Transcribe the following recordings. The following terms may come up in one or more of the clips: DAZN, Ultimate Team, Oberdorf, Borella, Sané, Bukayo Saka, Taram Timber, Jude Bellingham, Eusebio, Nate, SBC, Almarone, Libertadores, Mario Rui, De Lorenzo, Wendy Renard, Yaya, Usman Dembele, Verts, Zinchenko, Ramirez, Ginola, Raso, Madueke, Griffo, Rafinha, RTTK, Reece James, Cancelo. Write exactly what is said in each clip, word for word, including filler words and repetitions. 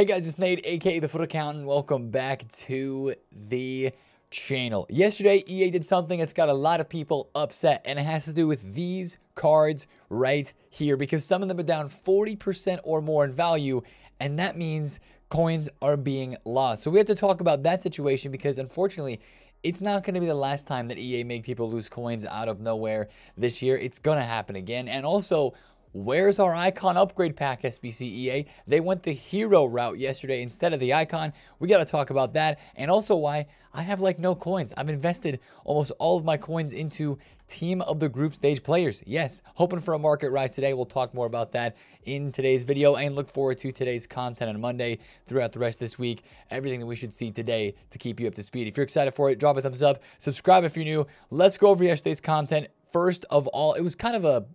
Hey guys, it's Nate, aka the Foot Accountant. Welcome back to the channel. Yesterday, E A did something that's got a lot of people upset, and it has to do with these cards right here, because some of them are down forty percent or more in value, and that means coins are being lost. So we have to talk about that situation, because unfortunately, it's not going to be the last time that E A make people lose coins out of nowhere this year. It's going to happen again. And also, where's our icon upgrade pack, S B C E A? They went the hero route yesterday instead of the icon. We got to talk about that, and also why I have like no coins. I've invested almost all of my coins into team of the group stage players. Yes, hoping for a market rise today. We'll talk more about that in today's video, and look forward to today's content on Monday throughout the rest of this week. Everything that we should see today to keep you up to speed. If you're excited for it, drop a thumbs up. Subscribe if you're new. Let's go over yesterday's content. First of all, it was kind of a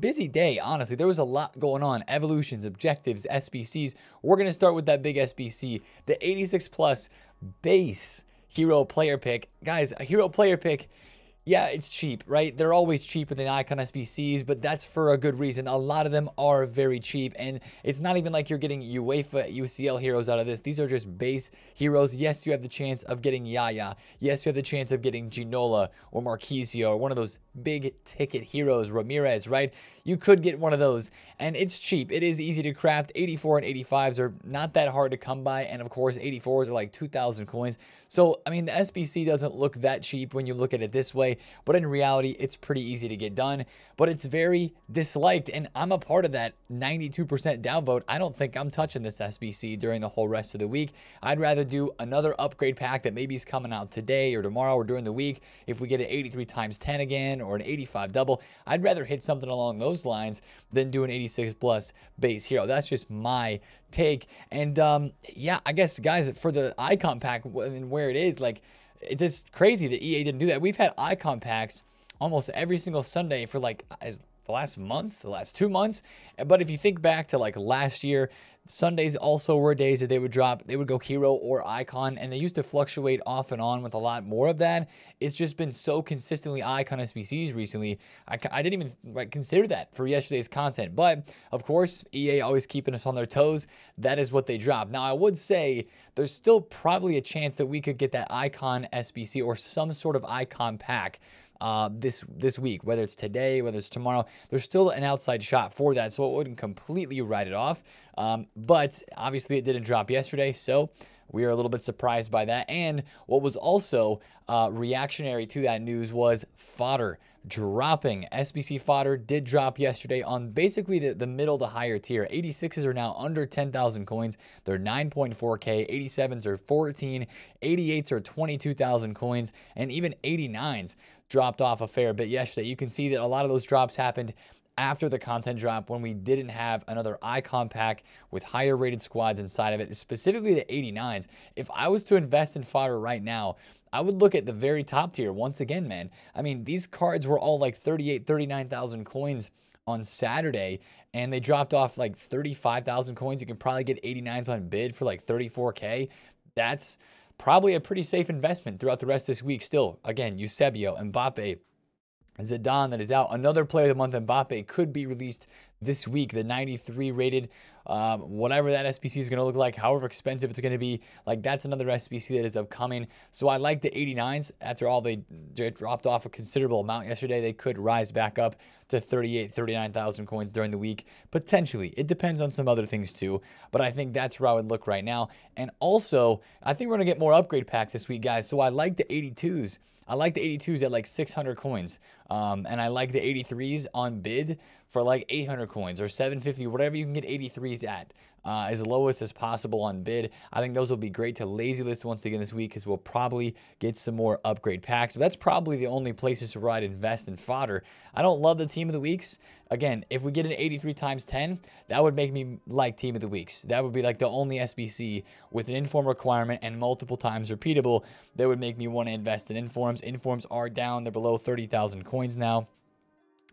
busy day, honestly. There was a lot going on. Evolutions, objectives, S B Cs. We're going to start with that big S B C, the eighty-six plus base hero player pick. Guys, a hero player pick, yeah, it's cheap, right? They're always cheaper than icon S B Cs, but that's for a good reason. A lot of them are very cheap, and it's not even like you're getting UEFA, U C L heroes out of this. These are just base heroes. Yes, you have the chance of getting Yaya. Yes, you have the chance of getting Ginola or Marquinhos or one of those big ticket heroes, Ramirez, right? You could get one of those, and it's cheap. It is easy to craft. eighty-four and eighty-fives are not that hard to come by, and of course, eighty-fours are like two thousand coins. So, I mean, the S B C doesn't look that cheap when you look at it this way. But in reality, it's pretty easy to get done, but it's very disliked, and I'm a part of that ninety-two percent downvote. I don't think I'm touching this S B C during the whole rest of the week. I'd rather do another upgrade pack that maybe is coming out today or tomorrow or during the week. If we get an eighty-three times ten again or an eighty-five double, I'd rather hit something along those lines than do an eighty-six plus base hero. That's just my take. And um, yeah, I guess, guys, for the icon pack and where it is, like, it's just crazy that E A didn't do that. We've had icon packs almost every single Sunday for like the last month, the last two months. But if you think back to like last year, Sundays also were days that they would drop. They would go hero or icon, and they used to fluctuate off and on with a lot more of that. It's just been so consistently icon S B Cs recently. I, I didn't even like consider that for yesterday's content. But of course, E A always keeping us on their toes. That is what they drop. Now, I would say there's still probably a chance that we could get that icon S B C or some sort of icon pack Uh, this this week, whether it's today, whether it's tomorrow. There's still an outside shot for that, so it wouldn't completely write it off. Um, but obviously it didn't drop yesterday, so we are a little bit surprised by that. And what was also uh, reactionary to that news was fodder dropping. S B C fodder did drop yesterday on basically the, the middle to higher tier. eighty-sixes are now under ten thousand coins. They're nine point four K. eighty-sevens are fourteen. eighty-eights are twenty-two thousand coins. And even eighty-nines dropped off a fair bit yesterday. You can see that a lot of those drops happened after the content drop, when we didn't have another icon pack with higher rated squads inside of it, specifically the eighty-nines. If I was to invest in fodder right now, I would look at the very top tier once again, man. I mean, these cards were all like thirty-eight, thirty-nine thousand coins on Saturday, and they dropped off like thirty-five thousand coins. You can probably get eighty-nines on bid for like thirty-four K. That's probably a pretty safe investment throughout the rest of this week. Still, again, Eusebio, Mbappe, Zidane that is out. Another player of the month, Mbappe, could be released this week. The ninety-three rated, um, whatever that S B C is going to look like, however expensive it's going to be, like that's another S B C that is upcoming. So I like the eighty-nines. After all, they dropped off a considerable amount yesterday. They could rise back up to thirty-eight, thirty-nine thousand coins during the week. Potentially. It depends on some other things too. But I think that's where I would look right now. And also, I think we're going to get more upgrade packs this week, guys. So I like the eighty-twos. I like the eighty-twos at like six hundred coins, um, and I like the eighty-threes on bid for like eight hundred coins or seven fifty, whatever you can get eighty-threes at, uh, as lowest as possible on bid. I think those will be great to lazy list once again this week, because we'll probably get some more upgrade packs. But that's probably the only places where I'd invest in fodder. I don't love the team of the weeks. Again, if we get an eighty-three times ten, that would make me like team of the weeks. That would be like the only S B C with an inform requirement and multiple times repeatable that would make me want to invest in informs. Informs are down. They're below thirty thousand coins now,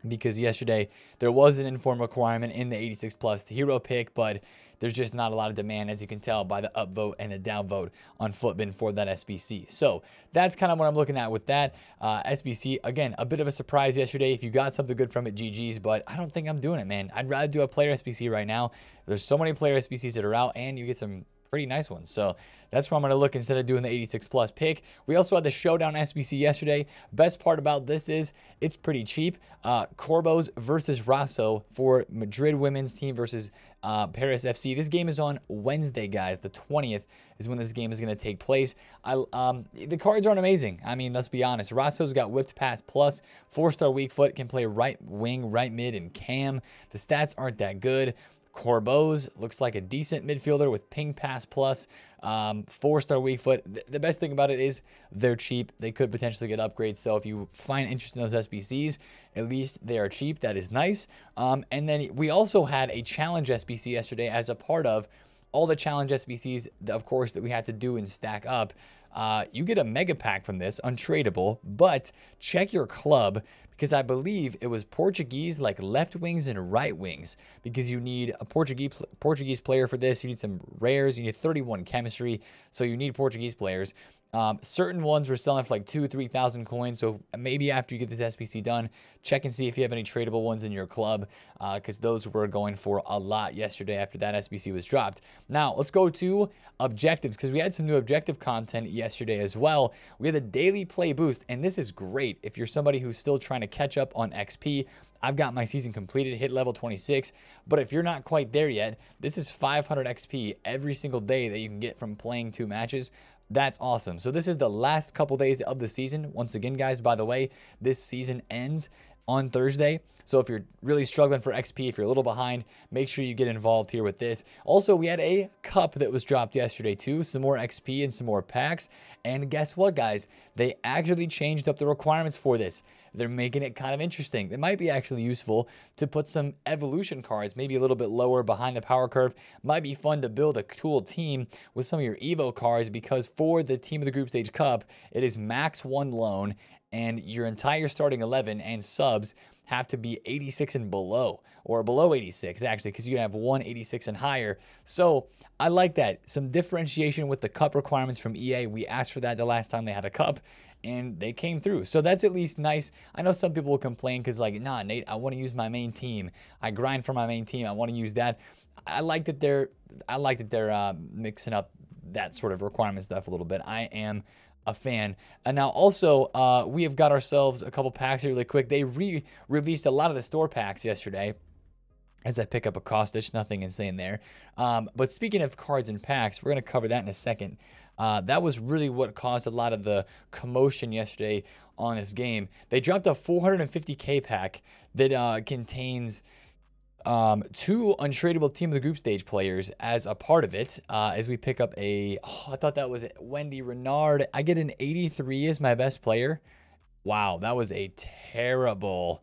because yesterday there was an inform requirement in the eighty-six plus hero pick, but there's just not a lot of demand, as you can tell by the upvote and the downvote on Footbin for that S B C. So that's kind of what I'm looking at with that uh, S B C. Again, a bit of a surprise yesterday. If you got something good from it, G G's, but I don't think I'm doing it, man. I'd rather do a player S B C right now. There's so many player S B Cs that are out, and you get some pretty nice ones. So that's where I'm going to look instead of doing the eighty-six plus pick. We also had the Showdown S B C yesterday. Best part about this is it's pretty cheap. Uh, Corbos versus Raso for Madrid women's team versus uh, Paris F C. This game is on Wednesday, guys. The twentieth is when this game is going to take place. I, um, the cards aren't amazing. I mean, let's be honest. Raso's got whipped pass plus, four-star weak foot, can play right wing, right mid, and cam. The stats aren't that good. Corbos looks like a decent midfielder with ping pass plus, um, four-star weak foot. Th the best thing about it is they're cheap. They could potentially get upgrades. So if you find interest in those S B Cs, at least they are cheap. That is nice. Um, and then we also had a challenge S B C yesterday as a part of all the challenge S B Cs, of course, that we had to do and stack up. Uh, you get a mega pack from this, untradeable, but check your club, because I believe it was Portuguese, like left wings and right wings, because you need a Portuguese Portuguese player for this. You need some rares. You need thirty-one chemistry, so you need Portuguese players. Um, certain ones were selling for like two, three thousand coins. So maybe after you get this S B C done, check and see if you have any tradable ones in your club, because uh, those were going for a lot yesterday after that S B C was dropped. Now let's go to objectives, because we had some new objective content yesterday as well. We had a daily play boost, and this is great if you're somebody who's still trying to catch up on X P. I've got my season completed, hit level twenty-six, but if you're not quite there yet, this is five hundred X P every single day that you can get from playing two matches. That's awesome. So this is the last couple days of the season. Once again, guys, by the way, this season ends on Thursday. So if you're really struggling for X P, if you're a little behind, make sure you get involved here with this. Also, we had a cup that was dropped yesterday too, some more X P and some more packs. And guess what, guys? They actually changed up the requirements for this. They're making it kind of interesting. It might be actually useful to put some evolution cards, maybe a little bit lower behind the power curve. Might be fun to build a cool team with some of your Evo cards, because for the team of the group stage cup, it is max one loan, and your entire starting eleven and subs have to be eighty-six and below, or below eighty-six actually, because you can have one eighty-six and higher. So I like that. Some differentiation with the cup requirements from E A. We asked for that the last time they had a cup, and they came through. So that's at least nice. I know some people will complain because like, nah, Nate, I want to use my main team. I grind for my main team. I want to use that. I like that they're, I like that they're uh, mixing up that sort of requirement stuff a little bit. I am a fan. And now also, uh, we have got ourselves a couple packs here really quick. They re-released a lot of the store packs yesterday, as I pick up a Kostic, nothing insane there. Um, but speaking of cards and packs, we're going to cover that in a second. Uh, that was really what caused a lot of the commotion yesterday on this game. They dropped a four hundred fifty K pack that uh, contains um, two untradeable team of the group stage players as a part of it. Uh, as we pick up a, oh, I thought that was Wendy Renard. I get an eighty-three as my best player. Wow, that was a terrible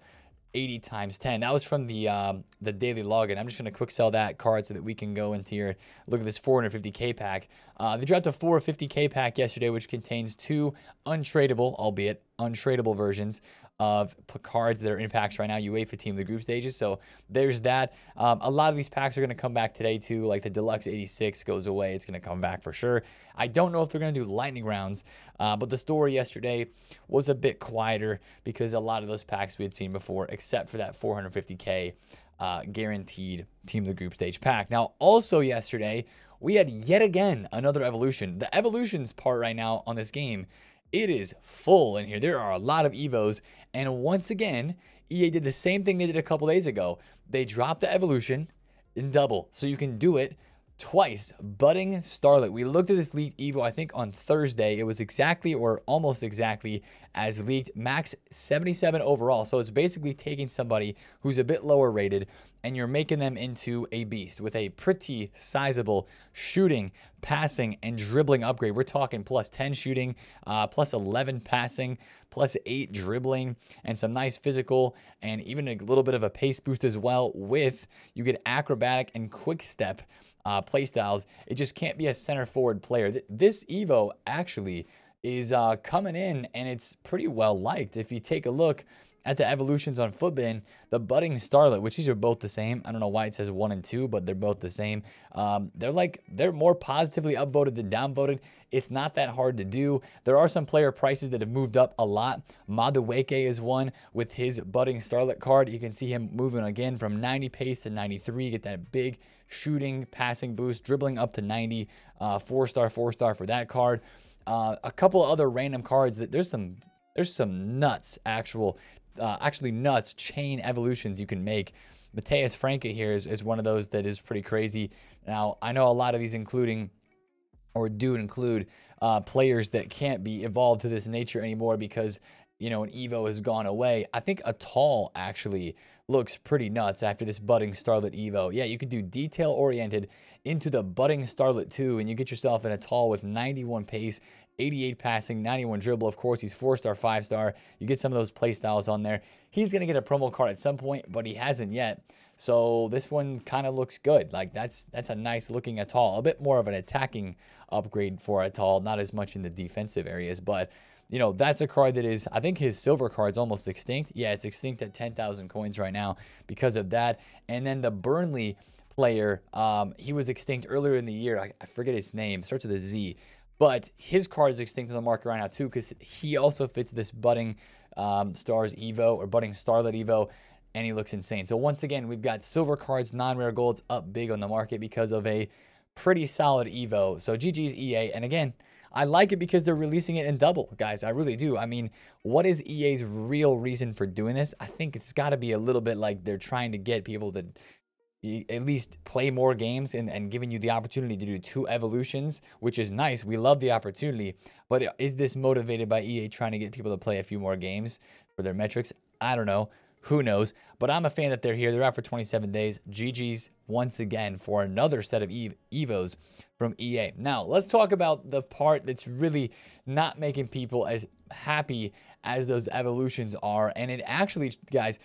eighty times ten. That was from the um, the daily login. I'm just going to quick sell that card so that we can go into your look at this four hundred fifty K pack. Uh, they dropped a four hundred fifty K pack yesterday, which contains two untradeable, albeit untradeable versions of cards that are in packs right now, UEFA team, the group stages. So there's that. Um, a lot of these packs are going to come back today too. Like the Deluxe eighty-six goes away. It's going to come back for sure. I don't know if they're going to do lightning rounds, uh, but the store yesterday was a bit quieter because a lot of those packs we had seen before, except for that four hundred fifty K uh, guaranteed team of the group stage pack. Now, also yesterday, we had yet again another evolution. The evolutions part right now on this game, it is full in here. There are a lot of Evos. And once again, E A did the same thing they did a couple days ago. They dropped the evolution in double. So you can do it twice. Budding Starlet. We looked at this leaked Evo, I think, on Thursday. It was exactly or almost exactly as leaked. Max seventy-seven overall. So it's basically taking somebody who's a bit lower rated and you're making them into a beast with a pretty sizable shooting, passing, and dribbling upgrade. We're talking plus ten shooting, uh, plus eleven passing, plus eight dribbling, and some nice physical, and even a little bit of a pace boost as well with, you get acrobatic and quick step uh, play styles. It just can't be a center forward player. Th this Evo actually is uh, coming in, and it's pretty well liked. If you take a look at the evolutions on Footbin, the budding starlet, which these are both the same. I don't know why it says one and two, but they're both the same. Um, they're like, they're more positively upvoted than downvoted. It's not that hard to do. There are some player prices that have moved up a lot. Madueke is one with his budding starlet card. You can see him moving again from ninety pace to ninety-three. Get that big shooting, passing boost, dribbling up to ninety. Uh, four star, four star for that card. Uh, a couple of other random cards that there's some there's some nuts actual uh, actually nuts chain evolutions you can make. Mateus Franke here is, is one of those that is pretty crazy. Now I know a lot of these including or do include uh, players that can't be evolved to this nature anymore because, you know, an Evo has gone away. I think Atal actually looks pretty nuts after this budding starlet Evo. Yeah, you could do detail oriented into the budding starlet two, and you get yourself an Atal with ninety-one pace, eighty-eight passing, ninety-one dribble. Of course, he's four-star, five-star. You get some of those play styles on there. He's going to get a promo card at some point, but he hasn't yet. So this one kind of looks good. Like, that's that's a nice-looking Atal. A bit more of an attacking upgrade for Atal, not as much in the defensive areas. But, you know, that's a card that is, I think his silver card's almost extinct. Yeah, it's extinct at ten thousand coins right now because of that. And then the Burnley player, um, he was extinct earlier in the year. I, I forget his name. Starts with a Z. But his card is extinct on the market right now, too, because he also fits this budding um, stars Evo or budding starlet Evo, and he looks insane. So once again, we've got silver cards, non-rare golds up big on the market because of a pretty solid Evo. So G G's E A. And again, I like it because they're releasing it in double, guys. I really do. I mean, what is E A's real reason for doing this? I think it's got to be a little bit like they're trying to get people to at least play more games and, and giving you the opportunity to do two evolutions, which is nice. We love the opportunity, but is this motivated by E A trying to get people to play a few more games for their metrics? I don't know. Who knows? But I'm a fan that they're here. They're out for twenty-seven days. G G's once again for another set of Evos from E A. Now, let's talk about the part that's really not making people as happy as those evolutions are. And it actually, guys,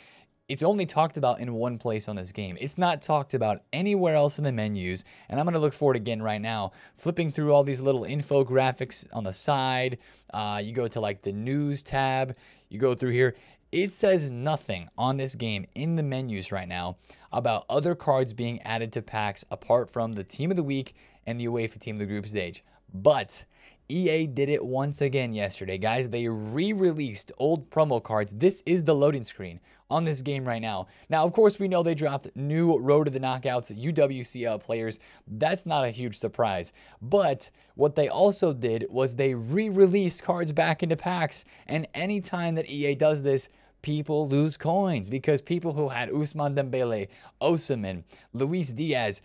it's only talked about in one place on this game. It's not talked about anywhere else in the menus. And I'm going to look for it again right now. Flipping through all these little infographics on the side. Uh, you go to like the news tab. You go through here. It says nothing on this game in the menus right now about other cards being added to packs apart from the Team of the Week and the UEFA Team of the Group Stage. But E A did it once again yesterday, guys. They re-released old promo cards. This is the loading screen on this game right now. Now, of course, we know they dropped new Road to the Knockouts, U W C L players. That's not a huge surprise. But what they also did was they re-released cards back into packs. And anytime that E A does this, people lose coins because people who had Usman Dembele, Osimhen, Luis Diaz,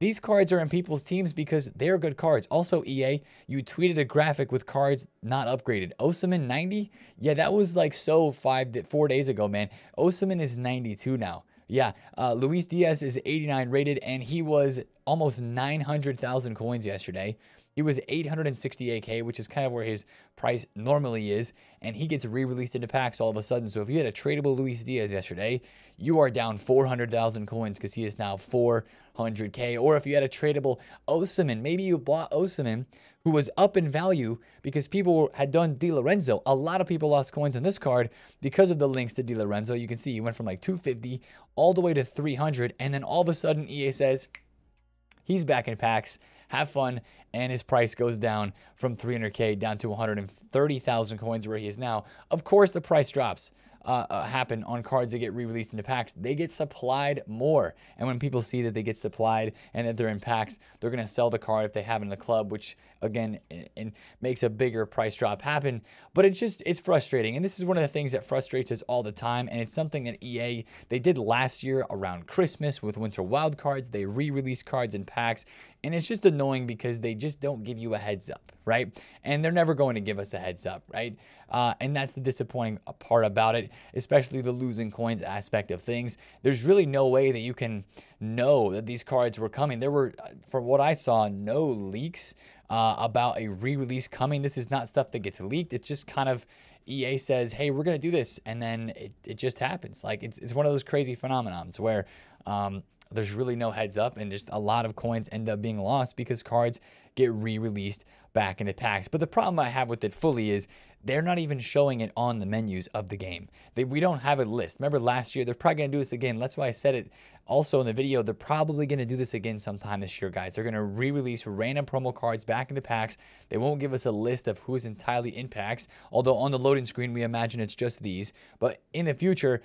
these cards are in people's teams because they're good cards. Also, E A, you tweeted a graphic with cards not upgraded. Osimhen ninety? Yeah, that was like so five, four days ago, man. Osimhen is ninety-two now. Yeah, uh, Luis Diaz is eighty-nine rated, and he was almost nine hundred thousand coins yesterday. He was eight hundred sixty-eight K, which is kind of where his price normally is, and he gets re-released into packs all of a sudden. So if you had a tradable Luis Diaz yesterday, you are down four hundred thousand coins because he is now four hundred K. Or if you had a tradable Osimhen, maybe you bought Osimhen, who was up in value because people had done De Lorenzo. A lot of people lost coins on this card because of the links to De Lorenzo. You can see he went from like two fifty all the way to three hundred, and then all of a sudden E A says, he's back in packs. Have fun. And his price goes down from three hundred K down to one hundred thirty thousand coins where he is now. Of course, the price drops uh, uh, happen on cards that get re-released into packs. They get supplied more. And when people see that they get supplied and that they're in packs, they're going to sell the card if they have it in the club, which, again, it, it makes a bigger price drop happen. But it's just, it's frustrating. And this is one of the things that frustrates us all the time. And it's something that E A, they did last year around Christmas with Winter Wild Cards. They re-released cards in packs. And it's just annoying because they just don't give you a heads up, right? And they're never going to give us a heads up, right? Uh, and that's the disappointing part about it, especially the losing coins aspect of things. There's really no way that you can know that these cards were coming. There were, from what I saw, no leaks uh, about a re-release coming. This is not stuff that gets leaked. It's just kind of E A says, hey, we're going to do this. And then it, it just happens. Like, it's, it's one of those crazy phenomenons where um, there's really no heads up, and just a lot of coins end up being lost because cards get re-released back into packs. But the problem I have with it fully is they're not even showing it on the menus of the game. They, we don't have a list. Remember last year, they're probably going to do this again. That's why I said it also in the video. They're probably going to do this again sometime this year, guys. They're going to re-release random promo cards back into packs. They won't give us a list of who's entirely in packs, although on the loading screen, we imagine it's just these. But in the future,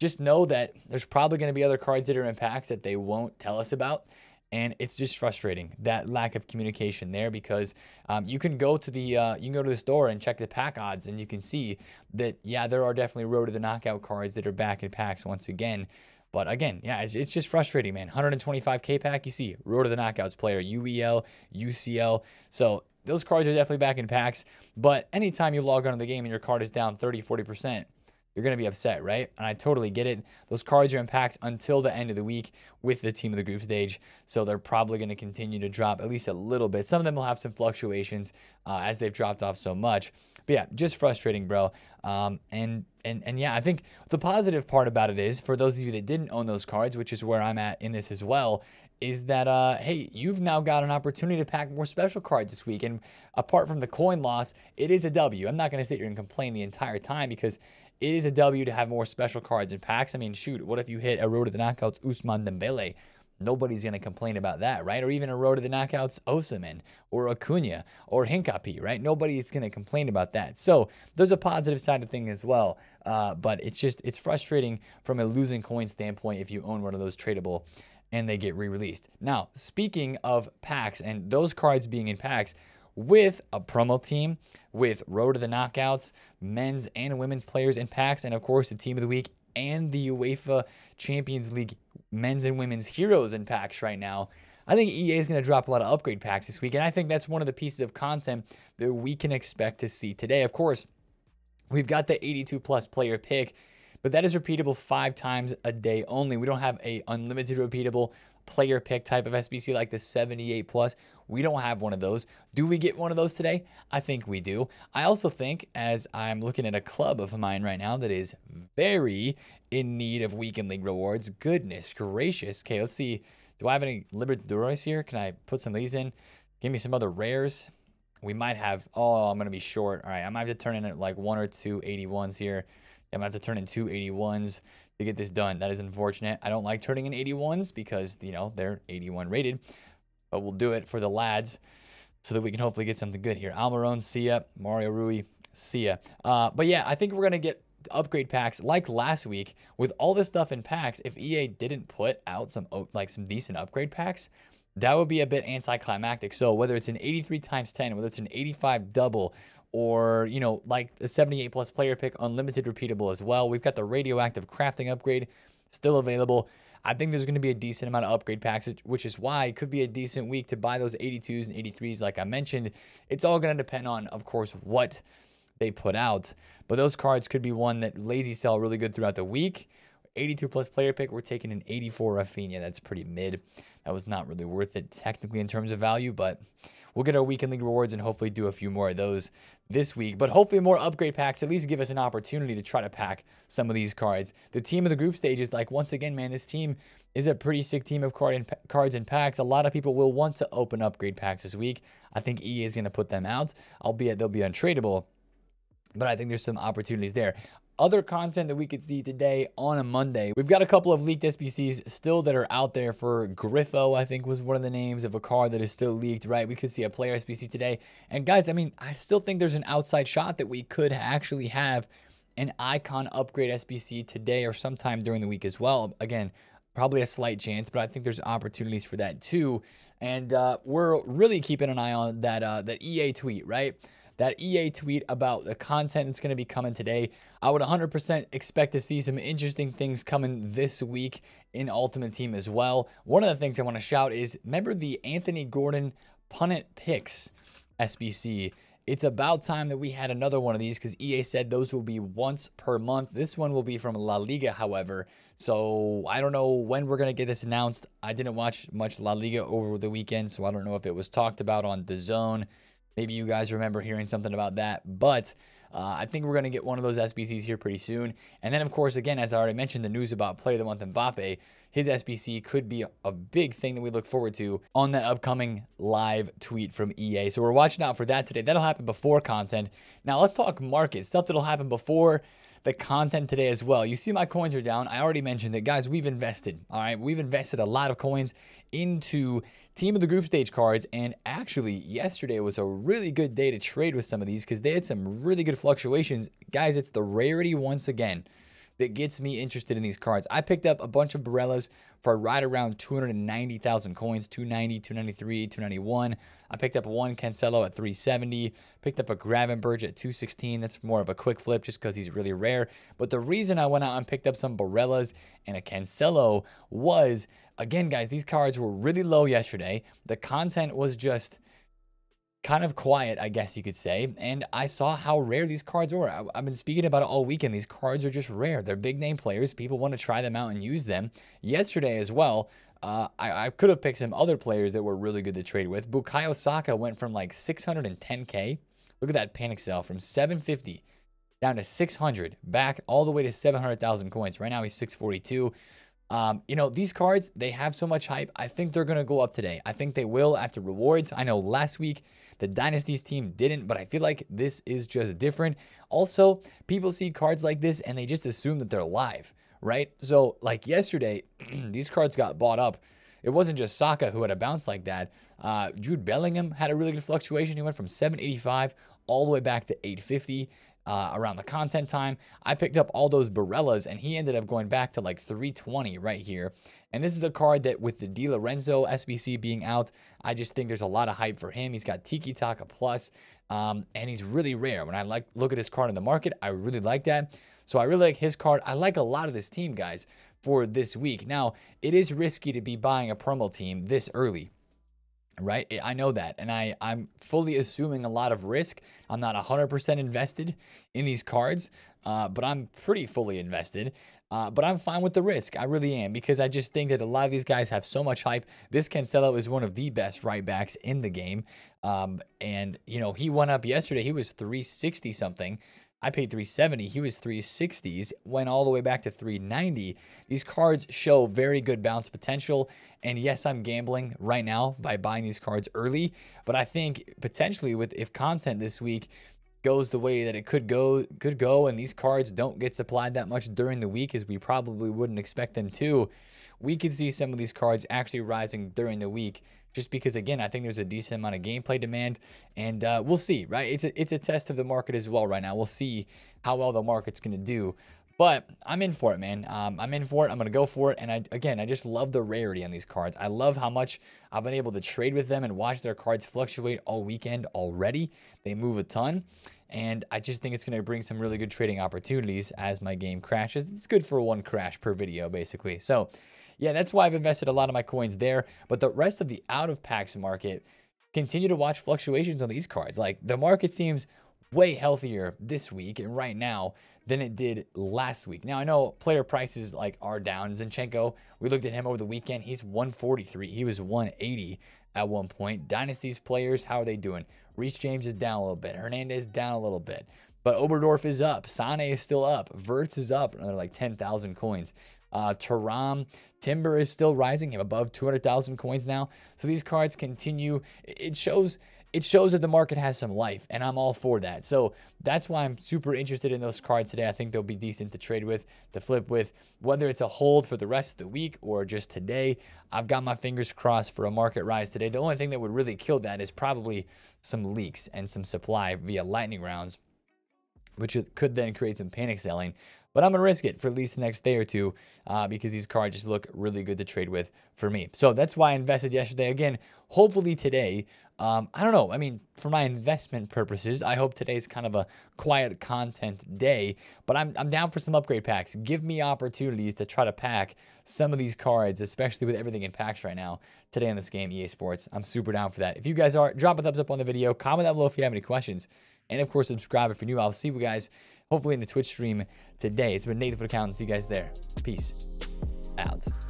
just know that there's probably going to be other cards that are in packs that they won't tell us about. And it's just frustrating, that lack of communication there, because um, you can go to the uh, you can go to the store and check the pack odds, and you can see that, yeah, there are definitely Road to the Knockout cards that are back in packs once again. But again, yeah, it's, it's just frustrating, man. one twenty-five K pack, you see Road to the Knockouts player, U E L, U C L. So those cards are definitely back in packs. But anytime you log on to the game and your card is down thirty, forty percent, you're going to be upset, right? And I totally get it. Those cards are in packs until the end of the week with the team of the group stage. So they're probably going to continue to drop at least a little bit. Some of them will have some fluctuations uh, as they've dropped off so much. But yeah, just frustrating, bro. Um, and, and, and yeah, I think the positive part about it is, for those of you that didn't own those cards, which is where I'm at in this as well, is that, uh, hey, you've now got an opportunity to pack more special cards this week. And apart from the coin loss, it is a W. I'm not going to sit here and complain the entire time, because it is a W to have more special cards in packs. I mean, shoot, what if you hit a Road to the Knockouts Usman Dembele? Nobody's going to complain about that, right? Or even a Road to the Knockouts Osimhen or Akuna or Hinkapi, right? Nobody's going to complain about that. So there's a positive side of thing as well. Uh, but it's just, it's frustrating from a losing coin standpoint if you own one of those tradable and they get re-released. Now, speaking of packs and those cards being in packs, with a promo team, with Road to the Knockouts, men's and women's players in packs, and of course the team of the week and the UEFA Champions League men's and women's heroes in packs right now. I think E A is going to drop a lot of upgrade packs this week, and I think that's one of the pieces of content that we can expect to see today. Of course, we've got the eighty-two plus player pick, but that is repeatable five times a day only. We don't have a unlimited repeatable player pick type of S B C like the seventy-eight plus. We don't have one of those. Do we get one of those today? I think we do. I also think, as I'm looking at a club of mine right now that is very in need of weekend league rewards. Goodness gracious. Okay, let's see. Do I have any Libertadores here? Can I put some of these in? Give me some other rares. We might have, oh, I'm going to be short. All right, I might have to turn in like one or two eighty-ones here. I'm going to have to turn in two eighty-ones to get this done. That is unfortunate. I don't like turning in eighty-ones because, you know, they're eighty-one rated. But we'll do it for the lads so that we can hopefully get something good here. Almarone, see ya. Mario Rui, see ya. Uh, but yeah, I think we're going to get upgrade packs like last week. With all this stuff in packs, if E A didn't put out some like some decent upgrade packs, that would be a bit anticlimactic. So whether it's an eighty-three times ten, whether it's an eighty-five double, or, you know, like the seventy-eight plus player pick, unlimited repeatable as well. We've got the radioactive crafting upgrade still available. I think there's going to be a decent amount of upgrade packs, which is why it could be a decent week to buy those eighty-twos and eighty-threes like I mentioned. It's all going to depend on, of course, what they put out. But those cards could be one that lazy sell really good throughout the week. eighty-two plus player pick, we're taking an eighty-four Rafinha. That's pretty mid. That was not really worth it technically in terms of value, but we'll get our weekend league rewards and hopefully do a few more of those this week. But hopefully more upgrade packs at least give us an opportunity to try to pack some of these cards. The team of the group stage is like, once again, man, this team is a pretty sick team of card and cards and packs. A lot of people will want to open upgrade packs this week. I think E A is going to put them out, albeit they'll be untradeable. But I think there's some opportunities there. Other content that we could see today on a Monday, we've got a couple of leaked S B Cs still that are out there. For Griffo, I think was one of the names of a card that is still leaked, right? We could see a player S B C today. And guys, I mean, I still think there's an outside shot that we could actually have an icon upgrade S B C today or sometime during the week as well. Again, probably a slight chance, but I think there's opportunities for that too. And uh, we're really keeping an eye on that, uh, that E A tweet, right? That E A tweet about the content that's going to be coming today. I would one hundred percent expect to see some interesting things coming this week in Ultimate Team as well. One of the things I want to shout is, remember the Anthony Gordon Punnett Picks S B C? It's about time that we had another one of these, because E A said those will be once per month. This one will be from La Liga, however. So I don't know when we're going to get this announced. I didn't watch much La Liga over the weekend, so I don't know if it was talked about on DAZN. Maybe you guys remember hearing something about that, but Uh, I think we're going to get one of those S B Cs here pretty soon. And then, of course, again, as I already mentioned, the news about Player of the Month Mbappe, his S B C could be a big thing that we look forward to on that upcoming live tweet from E A. So we're watching out for that today. That'll happen before content. Now let's talk market, stuff that'll happen before the content today as well. You see my coins are down. I already mentioned it. Guys, we've invested, all right? We've invested a lot of coins into Team of the Group Stage cards, and actually yesterday was a really good day to trade with some of these because they had some really good fluctuations. Guys, it's the rarity once again that gets me interested in these cards. I picked up a bunch of Borellas for right around two hundred ninety thousand coins, two ninety, two ninety-three, two ninety-one. I picked up one Cancelo at three seventy, picked up a Gravenberge at two sixteen. That's more of a quick flip just because he's really rare. But the reason I went out and picked up some Borellas and a Cancelo was, again, guys, these cards were really low yesterday. The content was just kind of quiet, I guess you could say, and I saw how rare these cards were. I, I've been speaking about it all weekend. These cards are just rare. They're big name players. People want to try them out and use them. Yesterday as well, uh, I, I could have picked some other players that were really good to trade with. Bukayo Saka went from like six hundred ten K. Look at that panic sell from seven fifty down to six hundred, back all the way to seven hundred thousand coins. Right now he's six forty-two. Um, you know, these cards, they have so much hype. I think they're going to go up today. I think they will after rewards. I know last week the Dynasties team didn't, but I feel like this is just different. Also, people see cards like this and they just assume that they're live, right? So like yesterday, these cards got bought up. It wasn't just Saka who had a bounce like that. Uh, Jude Bellingham had a really good fluctuation. He went from seven eighty-five all the way back to eight fifty. Uh, around the content time. I picked up all those Borellas and he ended up going back to like three twenty right here. And this is a card that with the De Lorenzo S B C being out, I just think there's a lot of hype for him. He's got Tiki Taka Plus, um, and he's really rare. When I like look at his card in the market, I really like that. So I really like his card. I like a lot of this team, guys, for this week. Now, it is risky to be buying a promo team this early, right? I know that. And I, I'm fully assuming a lot of risk. I'm not one hundred percent invested in these cards, uh, but I'm pretty fully invested. Uh, but I'm fine with the risk. I really am, because I just think that a lot of these guys have so much hype. This Cancelo is one of the best right backs in the game. Um, and, you know, he went up yesterday. He was three sixty something. I paid three seventy. He was three sixties, went all the way back to three ninety. These cards show very good bounce potential. And yes, I'm gambling right now by buying these cards early. But I think potentially with if content this week goes the way that it could go, could go, and these cards don't get supplied that much during the week as we probably wouldn't expect them to, we could see some of these cards actually rising during the week. Just because, again, I think there's a decent amount of gameplay demand, and uh, we'll see, right? It's a, it's a test of the market as well right now. We'll see how well the market's going to do, but I'm in for it, man. Um, I'm in for it. I'm going to go for it, and I, again, I just love the rarity on these cards. I love how much I've been able to trade with them and watch their cards fluctuate all weekend already. They move a ton, and I just think it's going to bring some really good trading opportunities as my game crashes. It's good for one crash per video, basically, so yeah, that's why I've invested a lot of my coins there. But the rest of the out-of-packs market, continue to watch fluctuations on these cards. Like, the market seems way healthier this week and right now than it did last week. Now, I know player prices, like, are down. Zinchenko, we looked at him over the weekend. He's one forty-three. He was one eighty at one point. Dynasties players, how are they doing? Reece James is down a little bit. Hernandez down a little bit. But Oberdorf is up. Sané is still up. Verts is up. Another, like, ten thousand coins. Uh, Taram Timber is still rising, him above two hundred thousand coins now. So these cards continue. It shows, it shows that the market has some life, and I'm all for that. So that's why I'm super interested in those cards today. I think they'll be decent to trade with, to flip with, whether it's a hold for the rest of the week or just today. I've got my fingers crossed for a market rise today. The only thing that would really kill that is probably some leaks and some supply via lightning rounds, which could then create some panic selling. But I'm going to risk it for at least the next day or two, uh, because these cards just look really good to trade with for me. So that's why I invested yesterday. Again, hopefully today, um, I don't know. I mean, for my investment purposes, I hope today's kind of a quiet content day. But I'm, I'm down for some upgrade packs. Give me opportunities to try to pack some of these cards, especially with everything in packs right now. Today on this game, E A Sports, I'm super down for that. If you guys are, drop a thumbs up on the video. Comment down below if you have any questions. And, of course, subscribe if you're new. I'll see you guys hopefully in the Twitch stream today. It's been Nate for the Count. See you guys there. Peace out.